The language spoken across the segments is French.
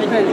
s'appelle.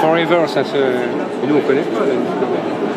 Forever, ça se... Nous, on connaît pas.